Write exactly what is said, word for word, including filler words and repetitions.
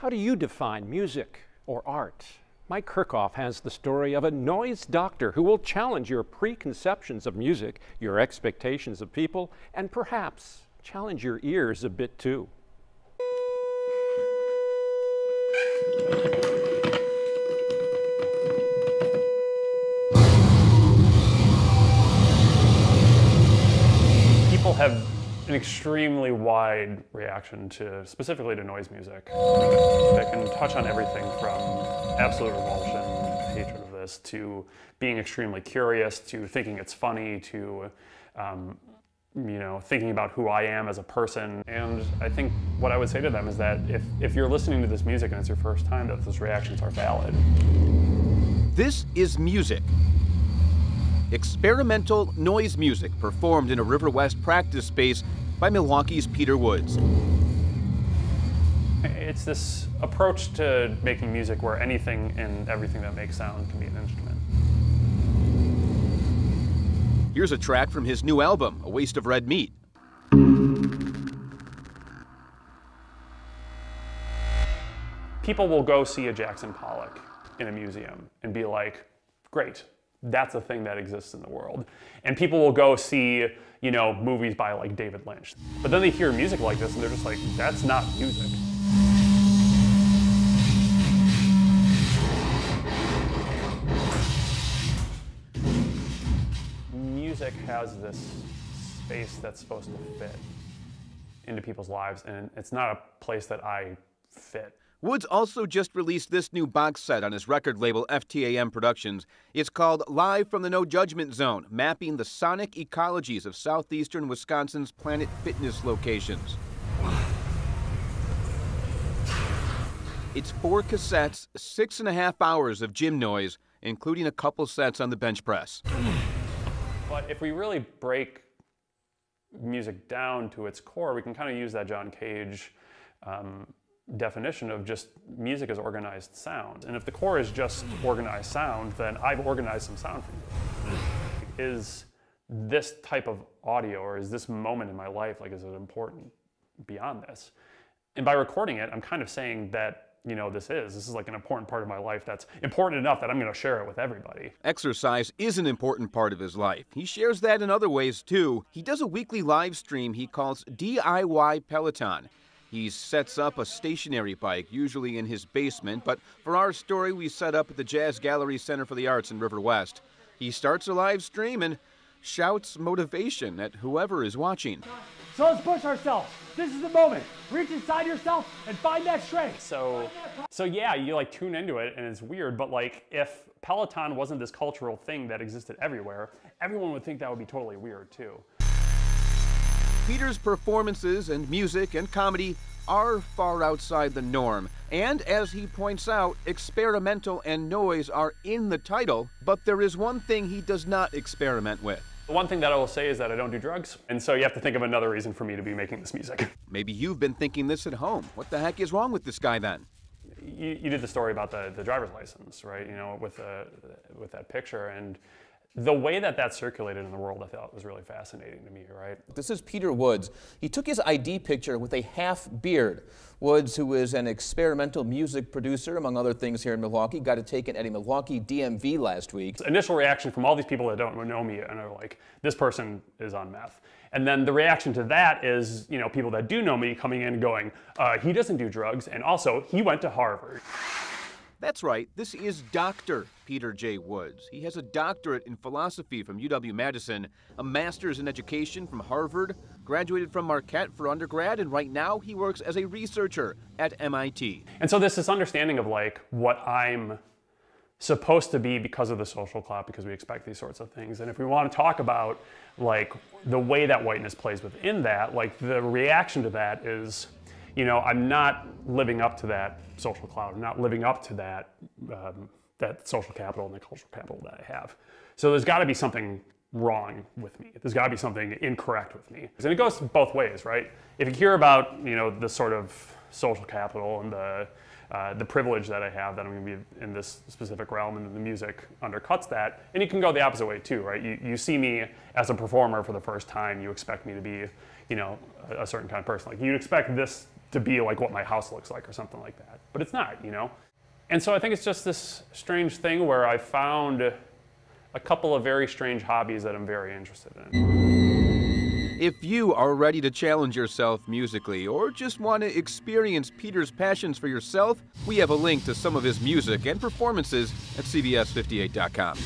How do you define music or art? Mike Kirchhoff has the story of a noise doctor who will challenge your preconceptions of music, your expectations of people, and perhaps challenge your ears a bit too. People have an extremely wide reaction to, specifically to noise music. That can touch on everything from absolute revulsion, hatred of this, to being extremely curious, to thinking it's funny, to um, you know, thinking about who I am as a person. And I think what I would say to them is that if, if you're listening to this music and it's your first time, that those reactions are valid. This is music. Experimental noise music performed in a River West practice space by Milwaukee's Peter Woods. It's this approach to making music where anything and everything that makes sound can be an instrument. Here's a track from his new album, A Waste of Red Meat. People will go see a Jackson Pollock in a museum and be like, great. That's a thing that exists in the world. And people will go see, you know, movies by like David Lynch. But then they hear music like this and they're just like, that's not music. Music has this space that's supposed to fit into people's lives, and it's not a place that I fit. Woods also just released this new box set on his record label F T A M Productions. It's called Live from the No Judgment Zone, mapping the sonic ecologies of southeastern Wisconsin's Planet Fitness locations. It's four cassettes, six and a half hours of gym noise, including a couple sets on the bench press. But if we really break music down to its core, we can kind of use that John Cage um, definition of just music as organized sound. And if the core is just organized sound, then I've organized some sound for you. Is this type of audio, or is this moment in my life, like, is it important beyond this? And by recording it, I'm kind of saying that, you know, this is, this is like an important part of my life that's important enough that I'm going to share it with everybody. Exercise is an important part of his life. He shares that in other ways too. He does a weekly live stream he calls D I Y Peloton. He sets up a stationary bike, usually in his basement, but for our story, we set up at the Jazz Gallery Center for the Arts in River West. He starts a live stream and shouts motivation at whoever is watching. So let's push ourselves. This is the moment. Reach inside yourself and find that strength. So, so yeah, you like tune into it and it's weird, but like if Peloton wasn't this cultural thing that existed everywhere, everyone would think that would be totally weird too. Peter's performances and music and comedy are far outside the norm. And as he points out, experimental and noise are in the title, but there is one thing he does not experiment with. The one thing that I will say is that I don't do drugs. And so you have to think of another reason for me to be making this music. Maybe you've been thinking this at home. What the heck is wrong with this guy then? You, you did the story about the, the driver's license, right? You know, with, the, with that picture. And the way that that circulated in the world, I thought, was really fascinating to me, right? This is Peter Woods. He took his I D picture with a half beard. Woods, who is an experimental music producer, among other things here in Milwaukee, got it taken at a Milwaukee D M V last week. Initial reaction from all these people that don't know me and are like, this person is on meth. And then the reaction to that is, you know, people that do know me coming in and going, uh, he doesn't do drugs, and also, he went to Harvard. That's right, this is Doctor Peter J. Woods. He has a doctorate in philosophy from U W Madison, a master's in education from Harvard, graduated from Marquette for undergrad, and right now he works as a researcher at M I T. And so there's this understanding of like what I'm supposed to be because of the social clout, because we expect these sorts of things. And if we want to talk about like the way that whiteness plays within that, like the reaction to that is, you know, I'm not living up to that social clout. I'm not living up to that, um, that social capital and the cultural capital that I have. So there's got to be something wrong with me. There's got to be something incorrect with me. And it goes both ways, right? If you hear about, you know, the sort of social capital and the, uh, the privilege that I have that I'm going to be in this specific realm, and the music undercuts that, and you can go the opposite way too, right? You, you see me as a performer for the first time, you expect me to be, you know, a, a certain kind of person. Like you'd expect this to be like what my house looks like or something like that. But it's not, you know? And so I think it's just this strange thing where I found a couple of very strange hobbies that I'm very interested in. If you are ready to challenge yourself musically or just want to experience Peter's passions for yourself, we have a link to some of his music and performances at C B S fifty-eight dot com.